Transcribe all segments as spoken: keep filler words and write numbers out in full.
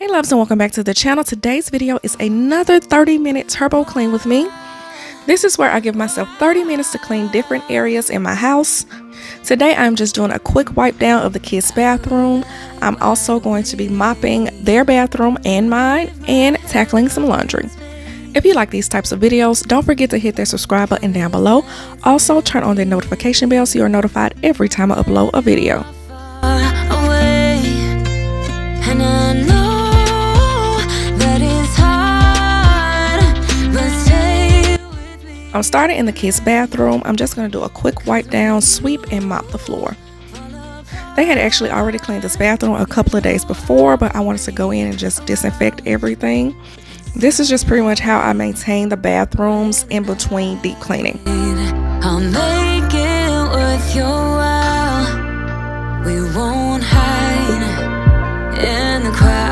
Hey loves, and welcome back to the channel. Today's video is another thirty minute turbo clean with me. This is where I give myself thirty minutes to clean different areas in my house. Today I'm just doing a quick wipe down of the kids' bathroom. I'm also going to be mopping their bathroom and mine and tackling some laundry. If you like these types of videos, don't forget to hit that subscribe button down below. Also turn on the notification bell so you are notified every time I upload a video. I'm starting in the kids' bathroom. I'm just going to do a quick wipe down, sweep, and mop the floor. They had actually already cleaned this bathroom a couple of days before, but I wanted to go in and just disinfect everything. This is just pretty much how I maintain the bathrooms in between deep cleaning. I'll make it worth your while. We won't hide in the crowd.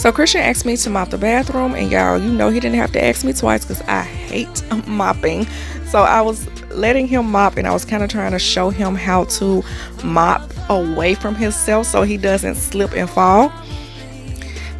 So Christian asked me to mop the bathroom, and y'all, you know he didn't have to ask me twice because I hate mopping. So I was letting him mop, and I was kind of trying to show him how to mop away from himself so he doesn't slip and fall.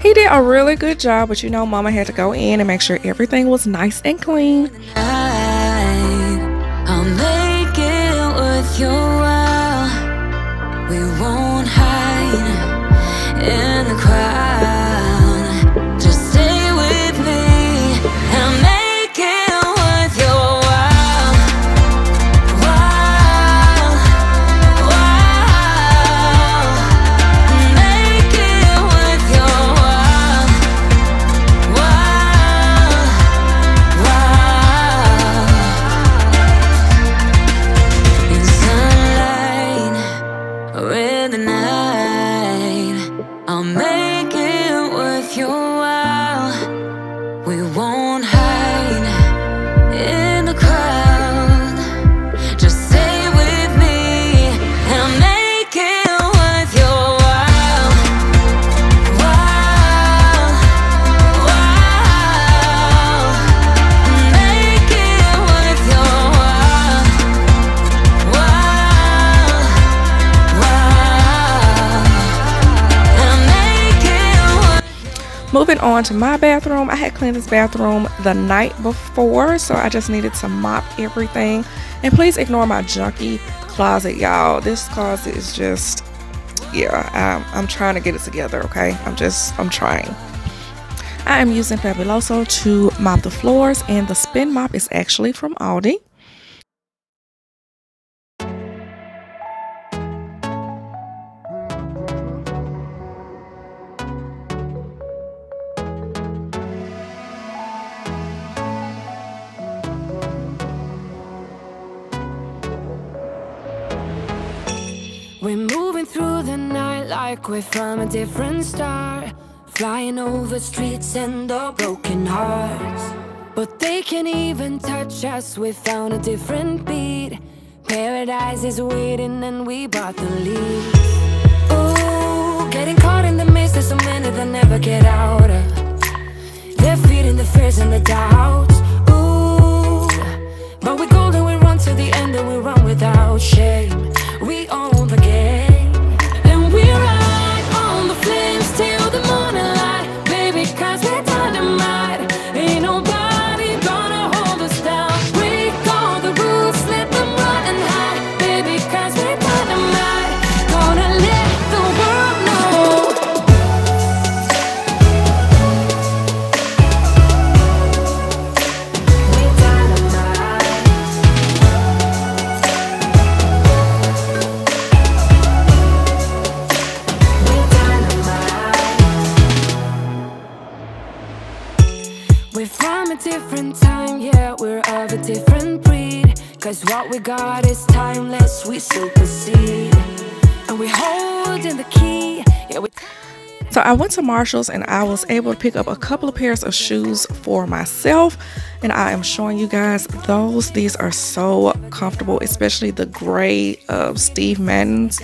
He did a really good job, but you know mama had to go in and make sure everything was nice and clean. I'll make it worth your while. We won't hide in the crowd. Moving on to my bathroom, I had cleaned this bathroom the night before, so I just needed to mop everything. And please ignore my junky closet, y'all. This closet is just, yeah, I'm, I'm trying to get it together, okay? I'm just, I'm trying. I am using Fabuloso to mop the floors, and the spin mop is actually from Aldi. We're moving through the night like we're from a different star, flying over streets and the broken hearts. But they can't even touch us, we found a different beat. Paradise is waiting and we bought the lead. Ooh, getting caught in the mist, there's so many that never get out of. They're feeding the fears and the doubts. Ooh, but we're golden, we run to the end and we run without shame. We own the game, and we ride on the flames till the morning light, baby, cause we're dynamite. Ain't nobody gonna hold us down. Break all the rules, let them run and hide, baby, cause we're dynamite. Gonna let the world know we're dynamite. We're from a different time, yeah, we're of a different breed. Cause what we got is timeless, we supersede. And we hold in the key, yeah, we... So I went to Marshall's and I was able to pick up a couple of pairs of shoes for myself, and I am showing you guys those. These are so comfortable, especially the gray of Steve Madden's.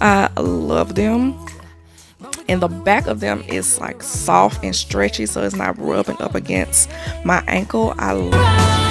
I love them. And the back of them is like soft and stretchy, so it's not rubbing up against my ankle. I love it.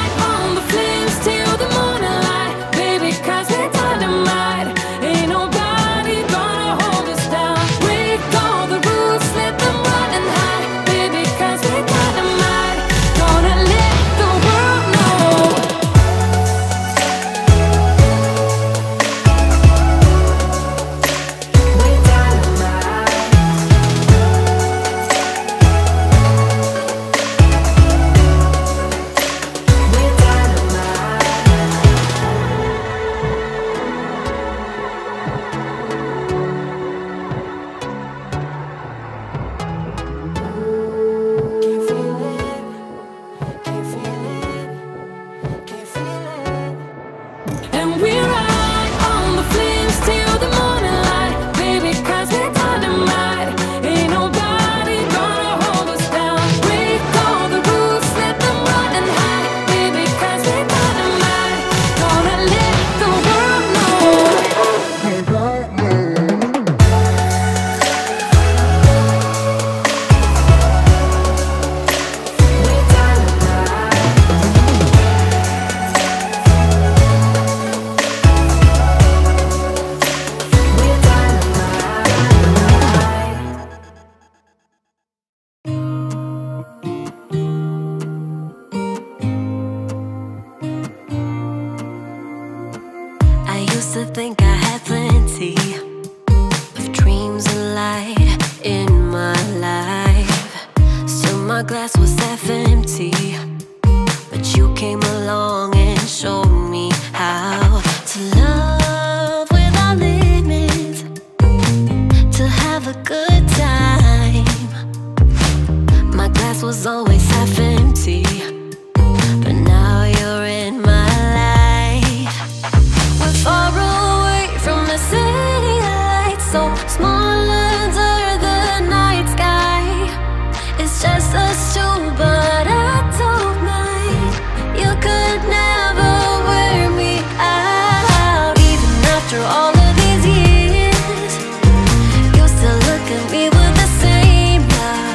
I think I had plenty of dreams and light in my life. So my glass was half empty, but you came along and showed me how to love without limits, to have a good time. My glass was always half empty, but now you're in my life. We're far away from the city lights, so small under the night sky. It's just us two, but I don't mind. You could never wear me out. Even after all of these years, you still look at me with the same love.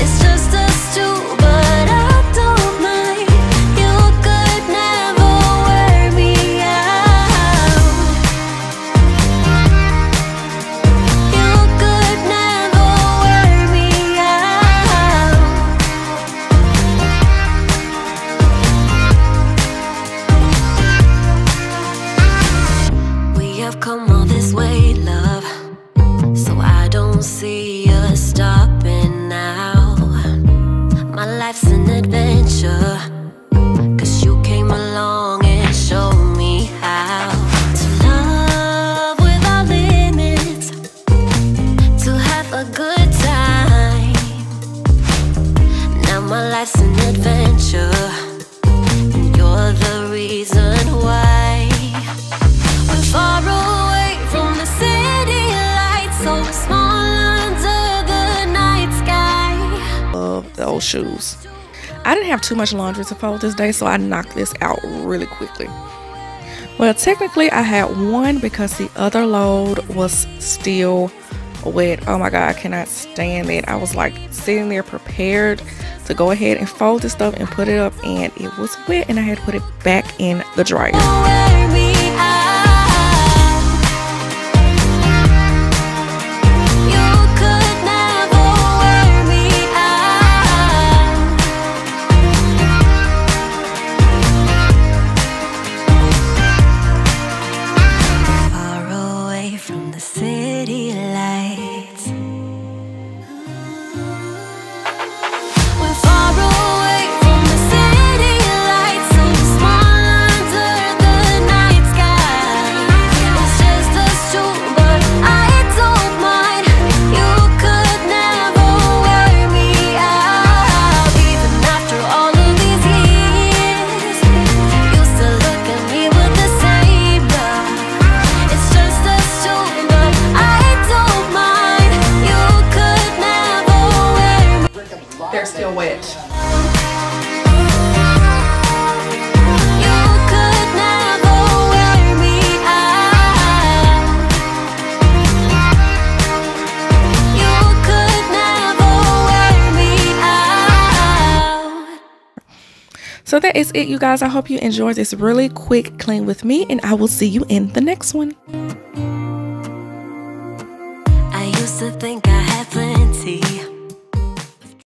It's just us two, but I don't mind. You could never wear me out. Those shoes. I didn't have too much laundry to fold this day, so I knocked this out really quickly. Well, technically I had one because the other load was still wet. Oh my god, I cannot stand it. I was like sitting there prepared to go ahead and fold this stuff and put it up, and it was wet and I had to put it back in the dryer. Far away from the city lights, so small under the night So that is it, you guys. I hope you enjoyed this really quick clean with me, and I will see you in the next one. I used to think I had plenty.